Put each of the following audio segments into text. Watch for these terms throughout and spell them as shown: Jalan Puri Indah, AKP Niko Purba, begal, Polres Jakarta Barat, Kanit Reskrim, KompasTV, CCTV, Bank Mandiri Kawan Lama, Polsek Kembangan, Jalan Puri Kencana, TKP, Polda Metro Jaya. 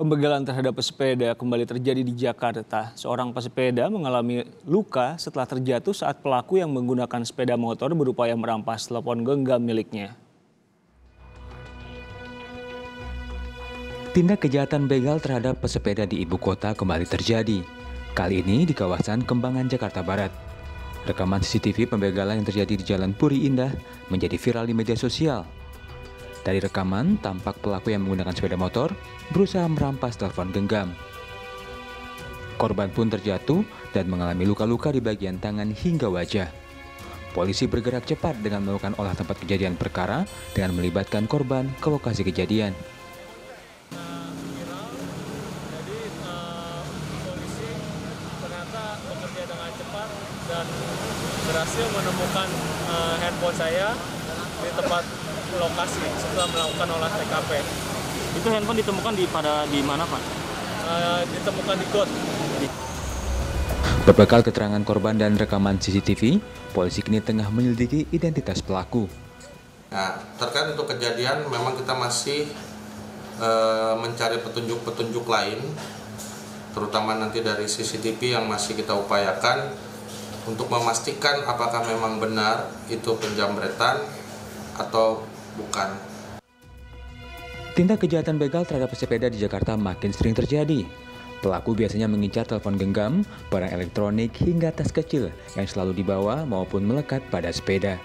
Pembegalan terhadap pesepeda kembali terjadi di Jakarta. Seorang pesepeda mengalami luka setelah terjatuh saat pelaku yang menggunakan sepeda motor berupaya merampas telepon genggam miliknya. Tindak kejahatan begal terhadap pesepeda di ibu kota kembali terjadi. Kali ini di kawasan Kembangan, Jakarta Barat. Rekaman CCTV pembegalan yang terjadi di Jalan Puri Indah menjadi viral di media sosial. Dari rekaman, tampak pelaku yang menggunakan sepeda motor berusaha merampas telepon genggam. Korban pun terjatuh dan mengalami luka-luka di bagian tangan hingga wajah. Polisi bergerak cepat dengan melakukan olah tempat kejadian perkara dengan melibatkan korban ke lokasi kejadian. Bekerja dengan cepat dan berhasil menemukan handphone saya di tempat lokasi setelah melakukan olah TKP. Itu handphone ditemukan di mana, Pak? Ditemukan di got. Berbekal keterangan korban dan rekaman CCTV, polisi kini tengah menyelidiki identitas pelaku. Nah, terkait untuk kejadian memang kita masih mencari petunjuk-petunjuk lain, terutama nanti dari CCTV yang masih kita upayakan untuk memastikan apakah memang benar itu penjamretan atau bukan. Tindak kejahatan begal terhadap pesepeda di Jakarta makin sering terjadi. Pelaku biasanya mengincar telepon genggam, barang elektronik hingga tas kecil yang selalu dibawa maupun melekat pada sepeda.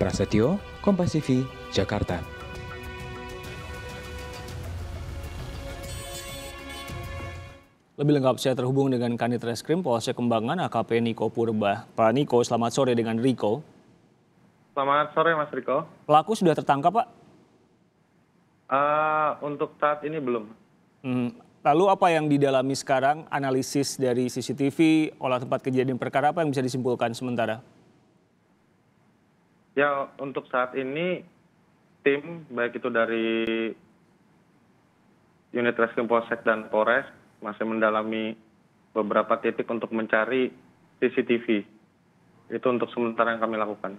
Prasetyo, KompasTV, Jakarta. Lebih lengkap saya terhubung dengan Kanit Reskrim Polsek Kembangan AKP Niko Purba. Pak Niko, selamat sore dengan Riko. Selamat sore Mas Riko. Pelaku sudah tertangkap, Pak? Untuk saat ini belum. Lalu apa yang didalami sekarang? Analisis dari CCTV, olah tempat kejadian perkara, apa yang bisa disimpulkan sementara? Ya, untuk saat ini tim baik itu dari unit Reskrim Polsek dan Polres masih mendalami beberapa titik untuk mencari CCTV. Itu untuk sementara yang kami lakukan.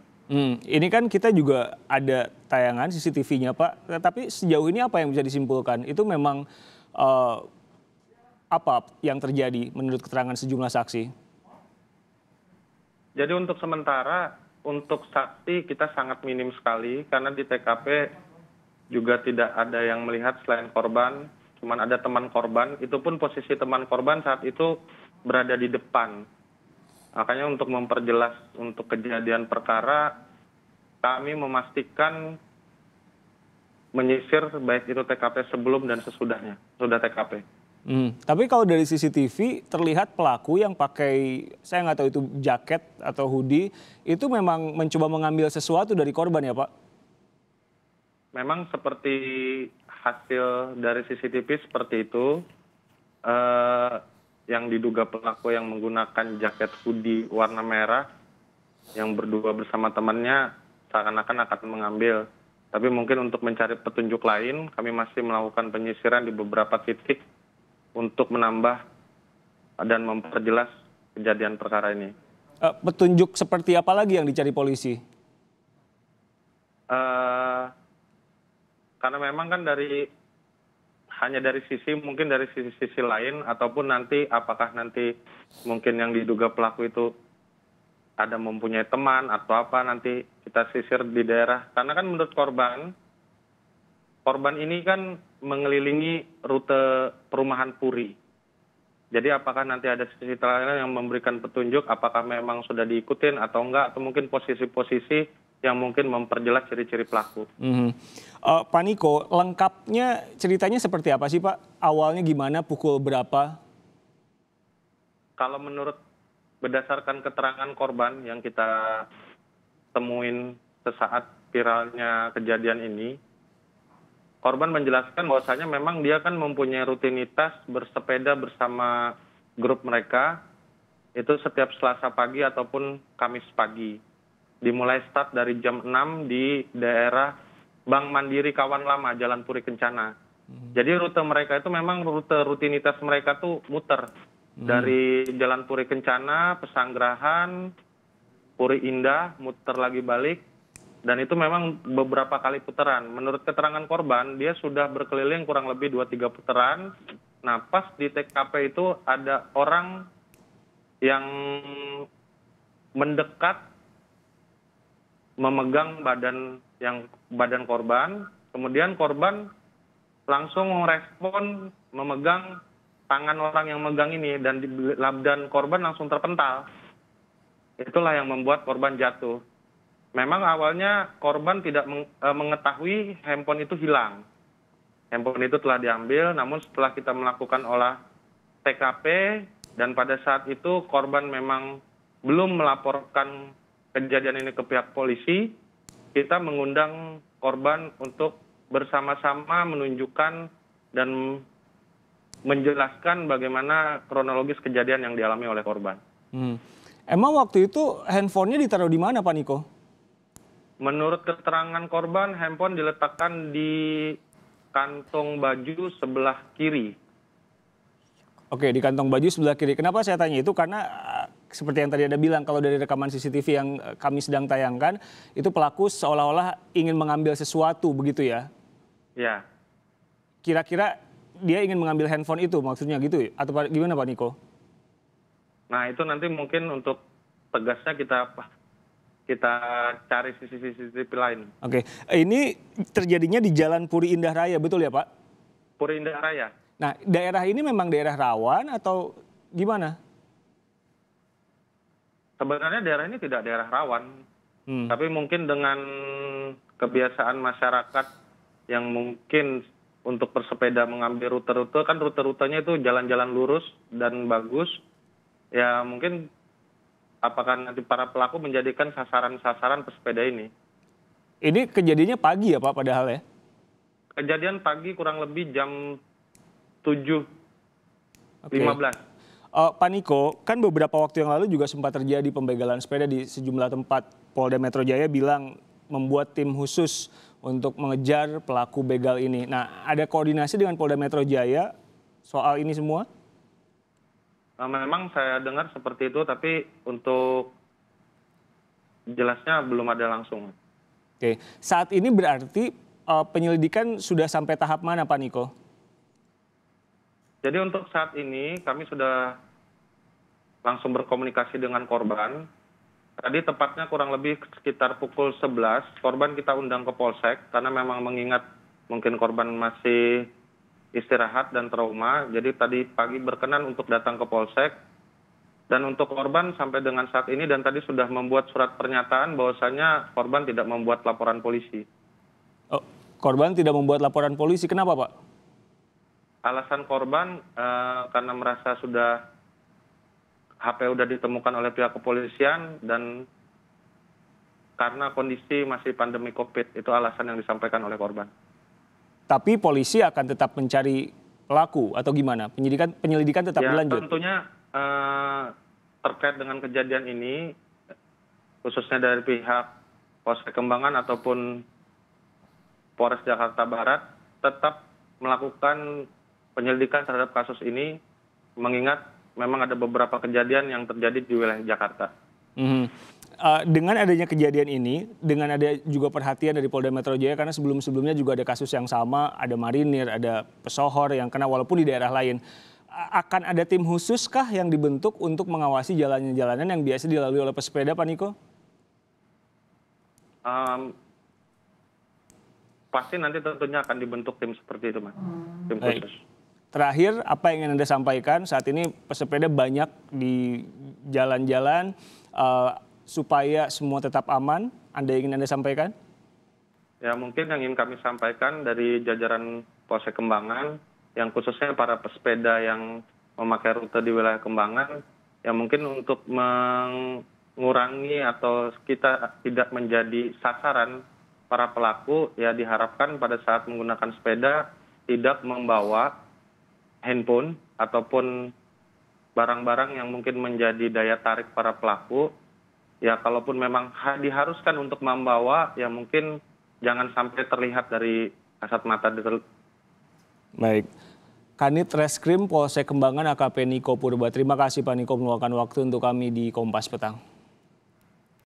Ini kan kita juga ada tayangan CCTV-nya, Pak. Tapi sejauh ini apa yang bisa disimpulkan? Itu memang apa yang terjadi menurut keterangan sejumlah saksi? Jadi untuk sementara, untuk saksi kita sangat minim sekali. Karena di TKP juga tidak ada yang melihat selain korban. Cuman ada teman korban, itu pun posisi teman korban saat itu berada di depan. Makanya untuk memperjelas untuk kejadian perkara, kami memastikan menyisir baik itu TKP sebelum dan sesudahnya, sudah TKP. Tapi kalau dari CCTV terlihat pelaku yang pakai, saya nggak tahu itu jaket atau hoodie, itu memang mencoba mengambil sesuatu dari korban ya Pak? Memang seperti hasil dari CCTV seperti itu, yang diduga pelaku yang menggunakan jaket hoodie warna merah yang berdua bersama temannya seakan-akan akan mengambil. Tapi mungkin untuk mencari petunjuk lain, kami masih melakukan penyisiran di beberapa titik untuk menambah dan memperjelas kejadian perkara ini. Petunjuk seperti apa lagi yang dicari polisi? Karena memang kan hanya dari sisi, mungkin dari sisi-sisi lain, ataupun nanti apakah nanti mungkin yang diduga pelaku itu ada mempunyai teman atau apa, nanti kita sisir di daerah. Karena kan menurut korban ini kan mengelilingi rute perumahan Puri. Jadi apakah nanti ada sisi lain yang memberikan petunjuk, apakah memang sudah diikutin atau enggak, atau mungkin posisi-posisi yang mungkin memperjelas ciri-ciri pelaku. Pak Niko, lengkapnya ceritanya seperti apa sih Pak? Awalnya gimana, pukul berapa? Kalau berdasarkan keterangan korban yang kita temuin sesaat viralnya kejadian ini, korban menjelaskan bahwasanya memang dia kan mempunyai rutinitas bersepeda bersama grup mereka, itu setiap Selasa pagi ataupun Kamis pagi. Dimulai start dari jam 6 di daerah Bank Mandiri Kawan Lama, Jalan Puri Kencana. Jadi rute mereka itu memang rute rutinitas mereka tuh muter. Dari Jalan Puri Kencana, Pesanggerahan, Puri Indah, muter lagi balik. Dan itu memang beberapa kali putaran. Menurut keterangan korban, dia sudah berkeliling kurang lebih 2-3 putaran. Nah, pas di TKP itu ada orang yang mendekat memegang badan korban, kemudian korban langsung merespon memegang tangan orang yang megang ini, dan korban langsung terpental. Itulah yang membuat korban jatuh. Memang awalnya korban tidak mengetahui handphone itu hilang. Handphone itu telah diambil, namun setelah kita melakukan olah TKP, dan pada saat itu korban memang belum melaporkan kejadian ini ke pihak polisi, kita mengundang korban untuk bersama-sama menunjukkan dan menjelaskan bagaimana kronologis kejadian yang dialami oleh korban. Emang waktu itu handphonenya ditaruh di mana, Pak Niko? Menurut keterangan korban, handphone diletakkan di kantong baju sebelah kiri. Oke, di kantong baju sebelah kiri. Kenapa saya tanya itu? Karena seperti yang tadi Anda bilang, kalau dari rekaman CCTV yang kami sedang tayangkan, itu pelaku seolah-olah ingin mengambil sesuatu, begitu ya? Ya. Kira-kira dia ingin mengambil handphone itu, maksudnya gitu? Atau gimana, Pak Niko? Nah, itu nanti mungkin untuk tegasnya kita cari CCTV lain. Oke, ini terjadinya di Jalan Puri Indah Raya, betul ya, Pak? Puri Indah Raya. Nah, daerah ini memang daerah rawan atau gimana? Sebenarnya daerah ini tidak daerah rawan, tapi mungkin dengan kebiasaan masyarakat yang mungkin untuk bersepeda mengambil rute-rute, kan rute-rutenya itu jalan-jalan lurus dan bagus, ya mungkin apakah nanti para pelaku menjadikan sasaran-sasaran pesepeda ini? Ini kejadiannya pagi ya Pak padahal ya? Kejadian pagi kurang lebih jam 7.15. Pak Niko, kan beberapa waktu yang lalu juga sempat terjadi pembegalan sepeda di sejumlah tempat. Polda Metro Jaya bilang membuat tim khusus untuk mengejar pelaku begal ini. Nah, ada koordinasi dengan Polda Metro Jaya soal ini semua? Memang saya dengar seperti itu, tapi untuk jelasnya belum ada langsung. Oke, saat ini berarti penyelidikan sudah sampai tahap mana, Pak Niko? Jadi untuk saat ini kami sudah langsung berkomunikasi dengan korban. Tadi tepatnya kurang lebih sekitar pukul 11, korban kita undang ke Polsek, karena memang mengingat mungkin korban masih istirahat dan trauma, jadi tadi pagi berkenan untuk datang ke Polsek. Dan untuk korban sampai dengan saat ini dan tadi sudah membuat surat pernyataan bahwasanya korban tidak membuat laporan polisi. Oh, korban tidak membuat laporan polisi, kenapa Pak? Alasan korban karena merasa sudah HP sudah ditemukan oleh pihak kepolisian dan karena kondisi masih pandemi COVID, itu alasan yang disampaikan oleh korban. Tapi polisi akan tetap mencari pelaku atau gimana? Penyelidikan tetap berlanjut? Tentunya terkait dengan kejadian ini, khususnya dari pihak Polsek Kembangan ataupun Polres Jakarta Barat, tetap melakukan penyelidikan terhadap kasus ini, mengingat memang ada beberapa kejadian yang terjadi di wilayah Jakarta. Dengan adanya kejadian ini, dengan ada juga perhatian dari Polda Metro Jaya, karena sebelum-sebelumnya juga ada kasus yang sama, ada marinir, ada pesohor yang kena walaupun di daerah lain. Akan ada tim khususkah yang dibentuk untuk mengawasi jalanan-jalanan yang biasa dilalui oleh pesepeda, Pak Niko? Pasti nanti tentunya akan dibentuk tim seperti itu, Mas. Tim khusus. Terakhir, apa yang ingin Anda sampaikan? Saat ini pesepeda banyak di jalan-jalan, supaya semua tetap aman, Anda sampaikan? Ya mungkin yang ingin kami sampaikan dari jajaran Polsek Kembangan, yang khususnya para pesepeda yang memakai rute di wilayah Kembangan, yang mungkin untuk mengurangi atau kita tidak menjadi sasaran para pelaku, ya diharapkan pada saat menggunakan sepeda tidak membawa handphone ataupun barang-barang yang mungkin menjadi daya tarik para pelaku. Ya, kalaupun memang diharuskan untuk membawa, ya mungkin jangan sampai terlihat dari kasat mata. Baik. Kanit Reskrim Polsek Kembangan AKP Niko Purba. Terima kasih Pak Niko meluangkan waktu untuk kami di Kompas Petang.